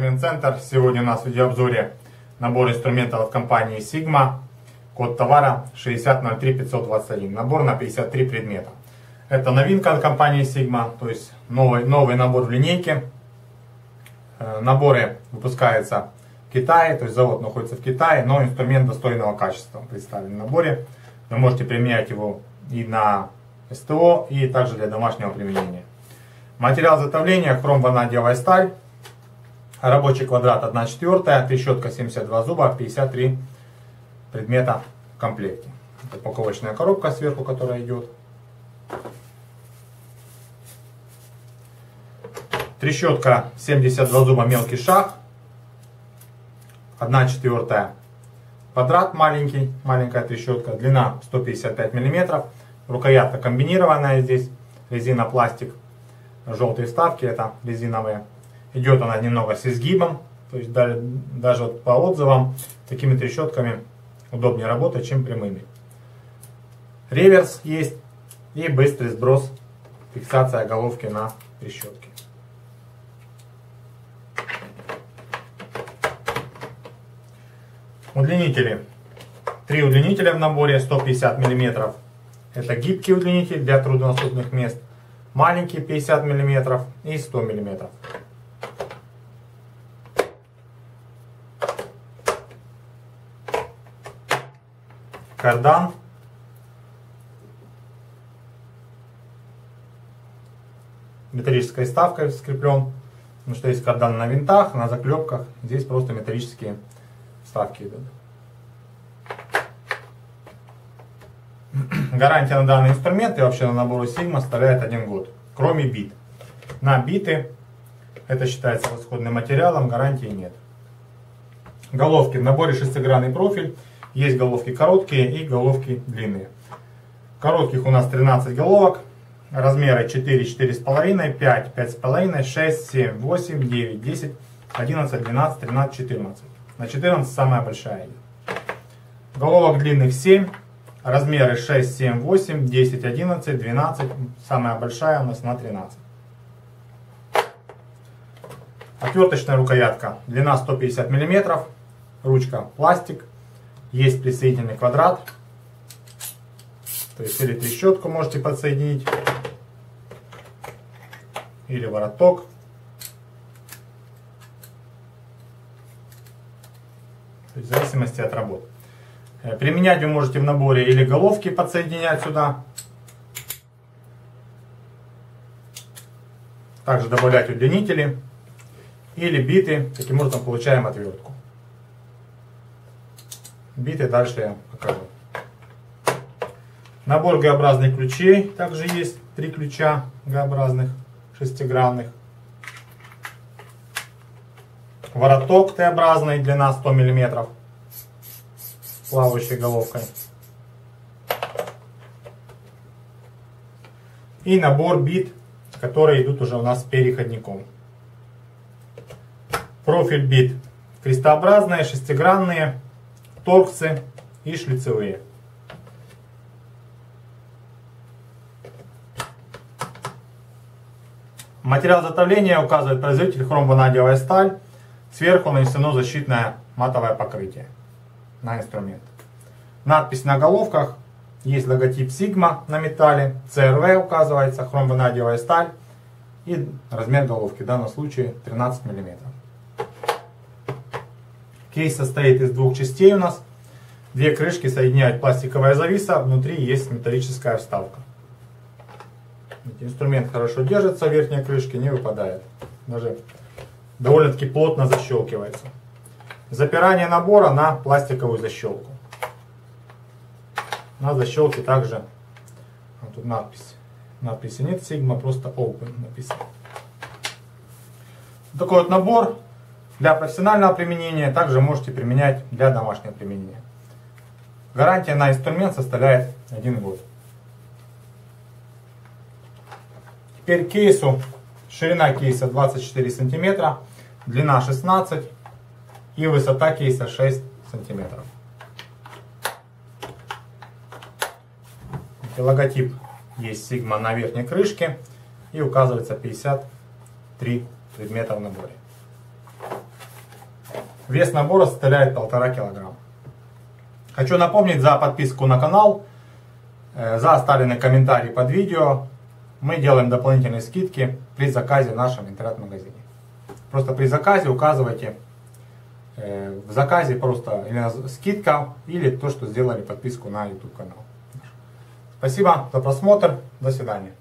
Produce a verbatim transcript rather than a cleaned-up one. Инструмент центр. Сегодня у нас в видеообзоре набор инструментов от компании Sigma, код товара шесть ноль ноль три пять два один, набор на пятьдесят три предмета. Это новинка от компании Sigma, то есть новый, новый набор в линейке. Наборы выпускаются в Китае, то есть завод находится в Китае, но инструмент достойного качества представлен в наборе. Вы можете применять его и на СТО, и также для домашнего применения. Материал изготовления: хром-ванадиевая сталь, рабочий квадрат одна четвертая, трещотка семьдесят два зуба, пятьдесят три предмета в комплекте. Это упаковочная коробка сверху, которая идет. Трещотка семьдесят два зуба, мелкий шаг, одна четвертая квадрат, маленький, маленькая трещотка, длина сто пятьдесят пять миллиметров, рукоятка комбинированная, здесь резина, пластик. Желтые вставки, это резиновые. Идет она немного с изгибом, то есть даже по отзывам такими трещотками удобнее работать, чем прямыми. Реверс есть и быстрый сброс, фиксация головки на трещотке. Удлинители. Три удлинителя в наборе, сто пятьдесят миллиметров. Это гибкий удлинитель для труднодоступных мест. Маленькие пятьдесят миллиметров и сто миллиметров. Кардан. Металлической вставкой скреплен. Потому что есть кардан на винтах, на заклепках. Здесь просто металлические вставки идут. Гарантия на данный инструмент и вообще на набору Sigma составляет один год, кроме бит. На биты, это считается расходным материалом, гарантии нет. Головки. В наборе шестигранный профиль. Есть головки короткие и головки длинные. Коротких у нас тринадцать головок. Размеры четыре, четыре с половиной, пять, пять с половиной, шесть, семь, восемь, девять, десять, одиннадцать, двенадцать, тринадцать, четырнадцать. На четырнадцать самая большая. Головок длинных семь. Размеры шесть, семь, восемь, десять, одиннадцать, двенадцать. Самая большая у нас на тринадцать. Отверточная рукоятка. Длина сто пятьдесят мм. Ручка пластик. Есть присоединенный квадрат. То есть или трещотку можете подсоединить, или вороток. То есть в зависимости от работы. Применять вы можете в наборе или головки подсоединять сюда. Также добавлять удлинители или биты. Таким образом получаем отвертку. Биты дальше я покажу. Набор Г-образных ключей. Также есть три ключа Г-образных, шестигранных. Вороток Т-образный, длина сто миллиметров. Плавающей головкой. И набор бит, которые идут уже у нас с переходником. Профиль бит: крестообразные, шестигранные, торксы и шлицевые. Материал изготовления указывает производитель: хромванадиевая сталь. Сверху нанесено защитное матовое покрытие на инструмент. Надпись на головках. Есть логотип Sigma на металле. си ар ви указывается, хромванадиевая сталь. И размер головки, в данном случае тринадцать мм. Кейс состоит из двух частей у нас. Две крышки соединяют пластиковая зависа. Внутри есть металлическая вставка. Инструмент хорошо держится, верхние крышки не выпадает. Даже довольно-таки плотно защелкивается. Запирание набора на пластиковую защелку. На защелке также вот тут надпись. Надписи нет Sigma, просто Open написано. Такой вот набор для профессионального применения. Также можете применять для домашнего применения. Гарантия на инструмент составляет один год. Теперь к кейсу. Ширина кейса двадцать четыре сантиметра, длина шестнадцать. И высота кейса шесть сантиметров. Логотип есть Sigma на верхней крышке. И указывается пятьдесят три предмета в наборе. Вес набора составляет полтора килограмма. Хочу напомнить за подписку на канал, за оставленный комментарий под видео. Мы делаем дополнительные скидки при заказе в нашем интернет-магазине. Просто при заказе указывайте в заказе просто или скидка, или то, что сделали подписку на YouTube канал. Спасибо за просмотр. До свидания.